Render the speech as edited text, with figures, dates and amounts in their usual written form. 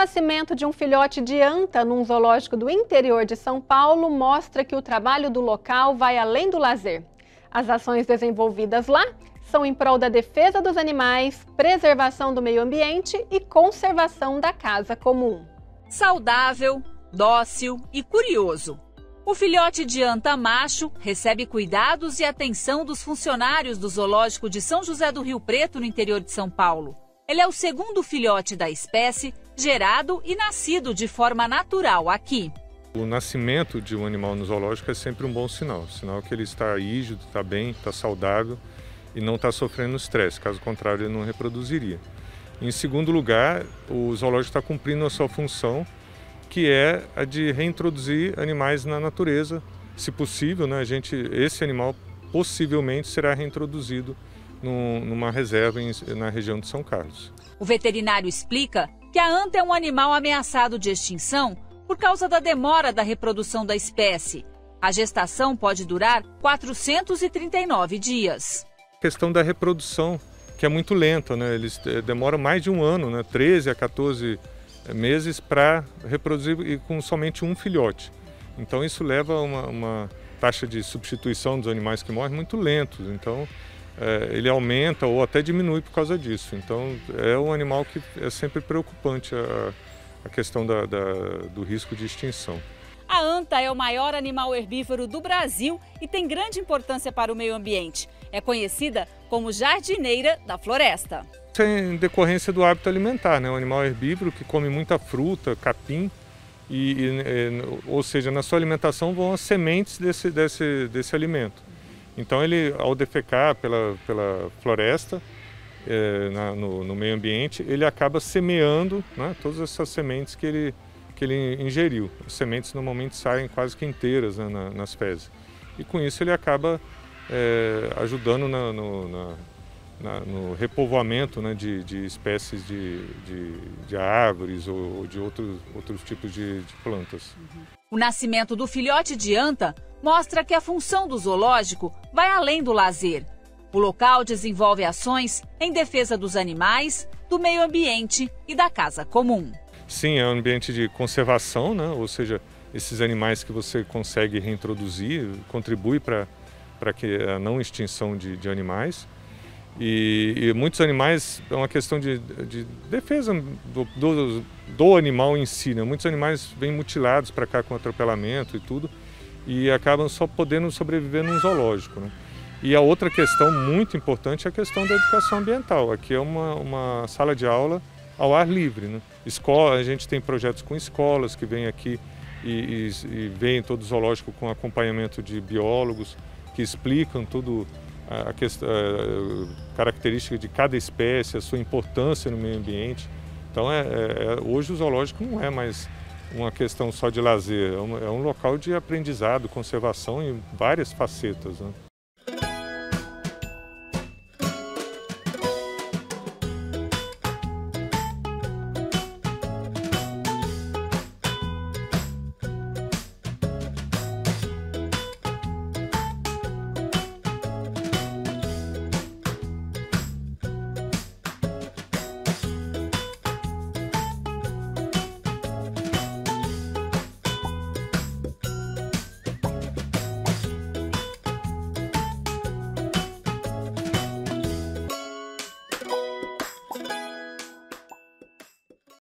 nascimento de um filhote de anta num zoológico do interior de São Paulo mostra que o trabalho do local vai além do lazer. As ações desenvolvidas lá são em prol da defesa dos animais, preservação do meio ambiente e conservação da casa comum. Saudável, dócil e curioso. O filhote de anta macho recebe cuidados e atenção dos funcionários do Zoológico de São José do Rio Preto, no interior de São Paulo. Ele é o segundo filhote da espécie, gerado e nascido de forma natural aqui. O nascimento de um animal no zoológico é sempre um bom sinal. Sinal que ele está rígido, está bem, está saudável e não está sofrendo estresse. Caso contrário, ele não reproduziria. Em segundo lugar, o zoológico está cumprindo a sua função, que é a de reintroduzir animais na natureza. Se possível, né, esse animal possivelmente será reintroduzido numa reserva na região de São Carlos. O veterinário explica que a anta é um animal ameaçado de extinção por causa da demora da reprodução da espécie. A gestação pode durar 439 dias. A questão da reprodução, que é muito lenta, né? Eles demoram mais de um ano, né? 13 a 14 meses para reproduzir e com somente um filhote. Então isso leva a uma taxa de substituição dos animais que morrem muito lentos. Então ele aumenta ou até diminui por causa disso. Então é um animal que é sempre preocupante a questão do risco de extinção. A anta é o maior animal herbívoro do Brasil e tem grande importância para o meio ambiente. É conhecida como jardineira da floresta. Isso é em decorrência do hábito alimentar, né? Um animal herbívoro que come muita fruta, capim, ou seja, na sua alimentação vão as sementes desse alimento. Então ele, ao defecar pela floresta, no meio ambiente, ele acaba semeando, né, todas essas sementes que ele ingeriu. As sementes normalmente saem quase que inteiras, né, nas fezes. E com isso ele acaba ajudando no repovoamento, né, de espécies de árvores ou de outros tipos de plantas. O nascimento do filhote de anta mostra que a função do zoológico vai além do lazer. O local desenvolve ações em defesa dos animais, do meio ambiente e da casa comum. Sim, é um ambiente de conservação, né? Ou seja, esses animais que você consegue reintroduzir contribuem para a não extinção de animais. E muitos animais, é uma questão de defesa do animal em si, né? Muitos animais vêm mutilados para cá com atropelamento e tudo, e acabam só podendo sobreviver num zoológico, né? E a outra questão muito importante é a questão da educação ambiental. Aqui é uma sala de aula ao ar livre, né? A gente tem projetos com escolas que vêm aqui e vêm todo zoológico com acompanhamento de biólogos que explicam tudo, a característica de cada espécie, a sua importância no meio ambiente. Então, hoje o zoológico não é mais uma questão só de lazer, é um local de aprendizado, conservação em várias facetas, né?